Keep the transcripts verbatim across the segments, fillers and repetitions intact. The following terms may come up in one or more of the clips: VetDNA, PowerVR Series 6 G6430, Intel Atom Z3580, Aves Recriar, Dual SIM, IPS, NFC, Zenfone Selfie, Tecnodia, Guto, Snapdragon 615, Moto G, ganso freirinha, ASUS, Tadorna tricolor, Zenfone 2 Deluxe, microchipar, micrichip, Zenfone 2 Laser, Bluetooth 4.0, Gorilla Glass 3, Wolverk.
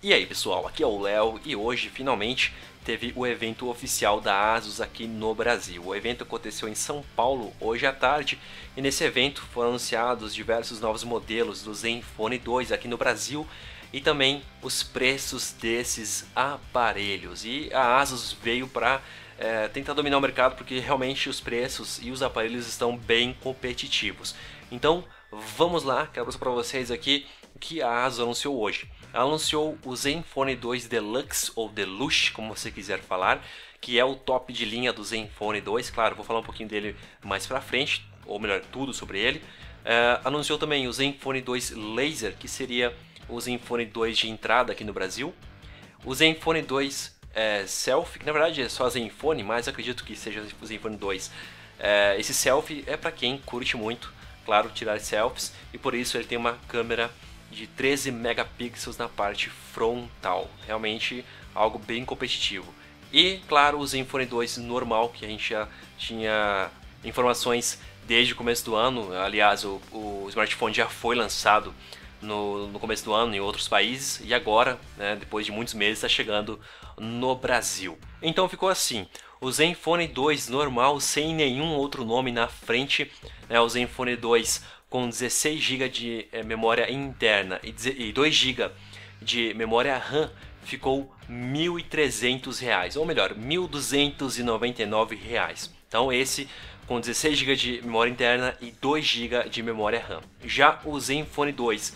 E aí pessoal, aqui é o Léo e hoje finalmente teve o evento oficial da ASUS aqui no Brasil. O evento aconteceu em São Paulo hoje à tarde e nesse evento foram anunciados diversos novos modelos do Zenfone dois aqui no Brasil e também os preços desses aparelhos. E a ASUS veio para é, tentar dominar o mercado porque realmente os preços e os aparelhos estão bem competitivos. Então vamos lá, quero mostrar para vocês aqui o que a ASUS anunciou hoje. Anunciou o Zenfone dois Deluxe ou Deluxe, como você quiser falar, que é o top de linha do Zenfone dois, claro, vou falar um pouquinho dele mais pra frente, ou melhor, tudo sobre ele. Uh, anunciou também o Zenfone dois Laser, que seria o Zenfone dois de entrada aqui no Brasil. O Zenfone dois é, Selfie, que na verdade é só Zenfone, mas acredito que seja o Zenfone dois. Uh, esse Selfie é pra quem curte muito, claro, tirar selfies, e por isso ele tem uma câmera de treze megapixels na parte frontal, realmente algo bem competitivo. E claro, o Zenfone dois normal, que a gente já tinha informações desde o começo do ano. Aliás, o, o smartphone já foi lançado no, no começo do ano em outros países e agora, né, depois de muitos meses, está chegando no Brasil. Então ficou assim: o Zenfone dois normal, sem nenhum outro nome na frente, né, o Zenfone dois com dezesseis gigas de eh, memória interna e dois gigas de memória RAM, ficou mil e trezentos reais, ou melhor, mil duzentos e noventa e nove reais. Então esse com dezesseis gigas de memória interna e dois gigas de memória RAM. Já o Zenfone dois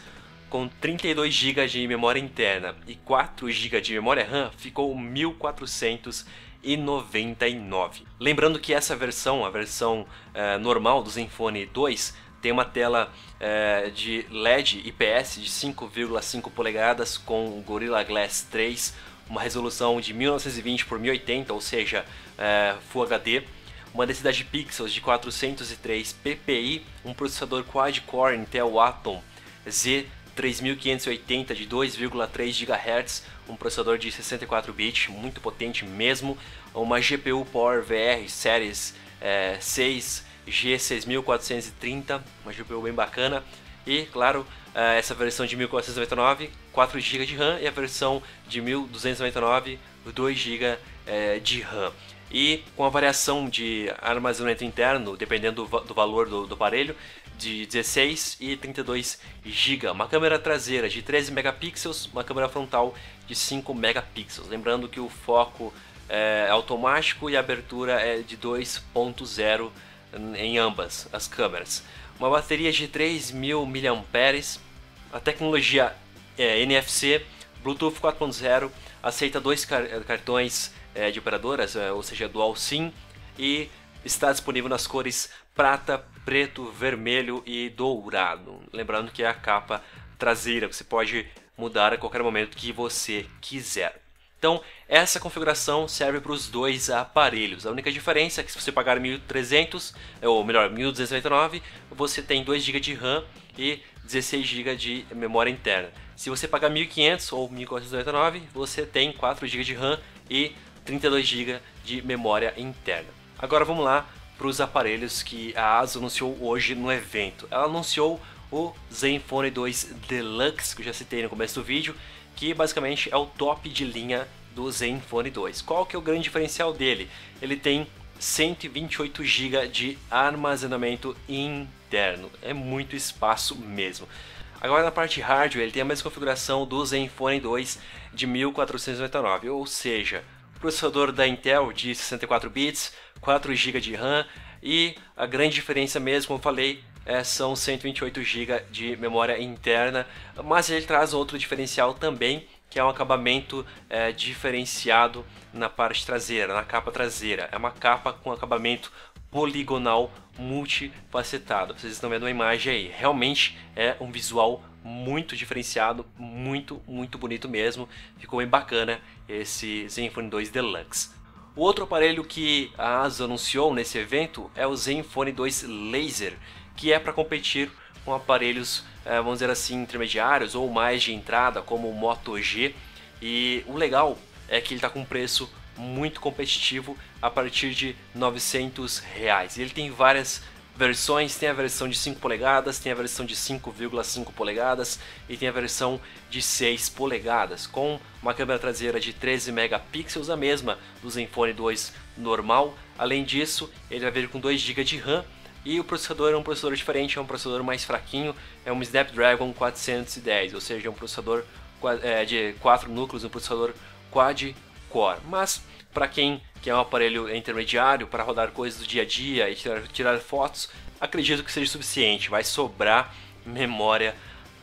com trinta e dois gigas de memória interna e quatro gigas de memória RAM, ficou mil quatrocentos e noventa e nove reais. Lembrando que essa versão, a versão eh, normal do Zenfone dois, tem uma tela é, de L E D I P S de cinco vírgula cinco polegadas com Gorilla Glass três, uma resolução de mil novecentos e vinte por mil e oitenta, ou seja, é, Full H D, uma densidade de pixels de quatrocentos e três ppi, um processador quad-core Intel Atom Z três mil quinhentos e oitenta de dois vírgula três gigahertz, um processador de sessenta e quatro bits, muito potente mesmo, uma G P U PowerVR Series é, seis G seis mil quatrocentos e trinta, uma G P U bem bacana. E claro, essa versão de mil quatrocentos e noventa e nove, quatro gigas de RAM, e a versão de mil duzentos e noventa e nove, dois gigas de RAM. E com a variação de armazenamento interno, dependendo do valor do, do aparelho, de dezesseis e trinta e dois gigas, uma câmera traseira de treze megapixels, uma câmera frontal de cinco megapixels. Lembrando que o foco é automático e a abertura é de dois ponto zero em ambas as câmeras, uma bateria de três mil miliampères-hora, a tecnologia é, N F C, Bluetooth quatro ponto zero, aceita dois car cartões é, de operadoras, é, ou seja, Dual SIM, e está disponível nas cores prata, preto, vermelho e dourado. Lembrando que é a capa traseira, que você pode mudar a qualquer momento que você quiser. Então, essa configuração serve para os dois aparelhos. A única diferença é que se você pagar mil e trezentos, ou melhor, mil duzentos e noventa e nove, você tem dois gigas de RAM e dezesseis gigas de memória interna. Se você pagar mil e quinhentos ou mil quatrocentos e noventa e nove, você tem quatro gigas de RAM e trinta e dois gigas de memória interna. Agora vamos lá para os aparelhos que a ASUS anunciou hoje no evento. Ela anunciou o Zenfone dois Deluxe, que eu já citei no começo do vídeo, que basicamente é o top de linha do Zenfone dois. Qual que é o grande diferencial dele? Ele tem cento e vinte e oito gigas de armazenamento interno, é muito espaço mesmo. Agora na parte hardware, ele tem a mesma configuração do Zenfone dois de mil quatrocentos e noventa e nove, ou seja, processador da Intel de sessenta e quatro bits, quatro gigas de RAM, e a grande diferença mesmo, como eu falei, É, são cento e vinte e oito gigas de memória interna, mas ele traz outro diferencial também, que é um acabamento é, diferenciado na parte traseira, na capa traseira. É uma capa com acabamento poligonal multifacetado. Vocês estão vendo a imagem aí, realmente é um visual muito diferenciado, muito, muito bonito mesmo. Ficou bem bacana esse Zenfone dois Deluxe. O outro aparelho que a ASUS anunciou nesse evento é o Zenfone dois Laser, que é para competir com aparelhos, vamos dizer assim, intermediários ou mais de entrada, como o Moto G. E o legal é que ele está com um preço muito competitivo, a partir de novecentos reais. Ele tem várias versões, tem a versão de cinco polegadas, tem a versão de cinco vírgula cinco polegadas e tem a versão de seis polegadas, com uma câmera traseira de treze megapixels, a mesma do Zenfone dois normal. Além disso, ele vai vir com dois gigas de RAM e o processador é um processador diferente, é um processador mais fraquinho, é um Snapdragon quatrocentos e dez, ou seja, um processador de quatro núcleos, um processador quad-core, mas para quem quer um aparelho intermediário para rodar coisas do dia a dia e tirar, tirar fotos, acredito que seja suficiente, vai sobrar memória.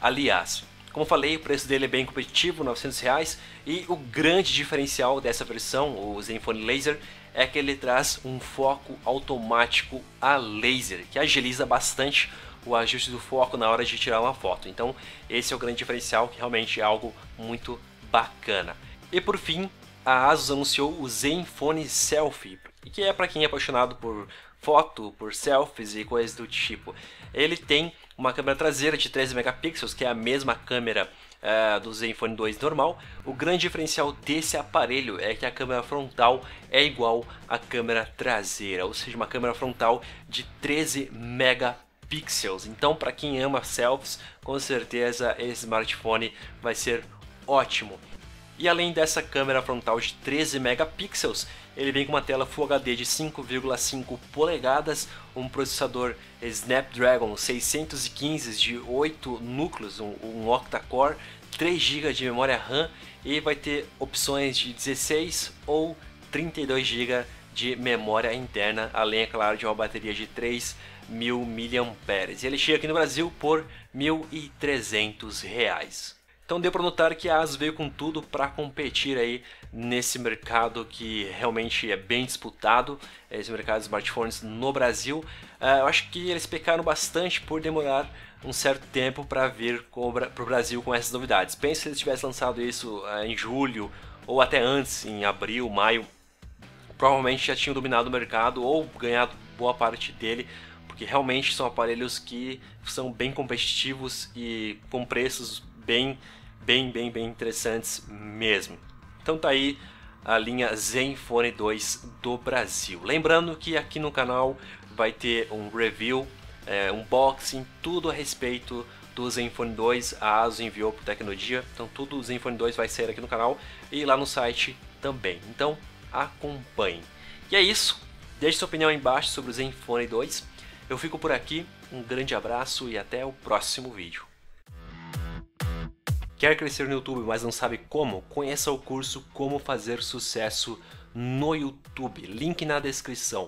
Aliás, como falei, o preço dele é bem competitivo, novecentos reais, e o grande diferencial dessa versão, o Zenfone Laser, é que ele traz um foco automático a laser, que agiliza bastante o ajuste do foco na hora de tirar uma foto. Então esse é o grande diferencial, que realmente é algo muito bacana. E por fim, a ASUS anunciou o Zenfone Selfie, que é para quem é apaixonado por foto, por selfies e coisas do tipo. Ele tem uma câmera traseira de treze megapixels, que é a mesma câmera Uh, do Zenfone dois normal. O grande diferencial desse aparelho é que a câmera frontal é igual à câmera traseira, ou seja, uma câmera frontal de treze megapixels. Então, para quem ama selfies, com certeza esse smartphone vai ser ótimo. E além dessa câmera frontal de treze megapixels, ele vem com uma tela Full H D de cinco vírgula cinco polegadas, um processador Snapdragon seiscentos e quinze de oito núcleos, um, um octa-core, três gigas de memória RAM, e vai ter opções de dezesseis ou trinta e dois gigas de memória interna, além, é claro, de uma bateria de três mil miliampères-hora. Ele chega aqui no Brasil por mil e trezentos reais. Então deu para notar que a ASUS veio com tudo para competir aí nesse mercado que realmente é bem disputado, esse mercado de smartphones no Brasil. Uh, eu acho que eles pecaram bastante por demorar um certo tempo para vir para o Brasil com essas novidades. Penso se eles tivessem lançado isso uh, em julho ou até antes, em abril, maio, provavelmente já tinham dominado o mercado ou ganhado boa parte dele, porque realmente são aparelhos que são bem competitivos e com preços bem... Bem, bem, bem interessantes mesmo. Então tá aí a linha Zenfone dois do Brasil. Lembrando que aqui no canal vai ter um review, é, unboxing, tudo a respeito do Zenfone dois. A ASUS enviou para o Tecnodia, então tudo o Zenfone dois vai sair aqui no canal e lá no site também. Então acompanhe. E é isso, deixe sua opinião aí embaixo sobre o Zenfone dois. Eu fico por aqui, um grande abraço e até o próximo vídeo. Quer crescer no YouTube, mas não sabe como? Conheça o curso Como Fazer Sucesso no YouTube, link na descrição.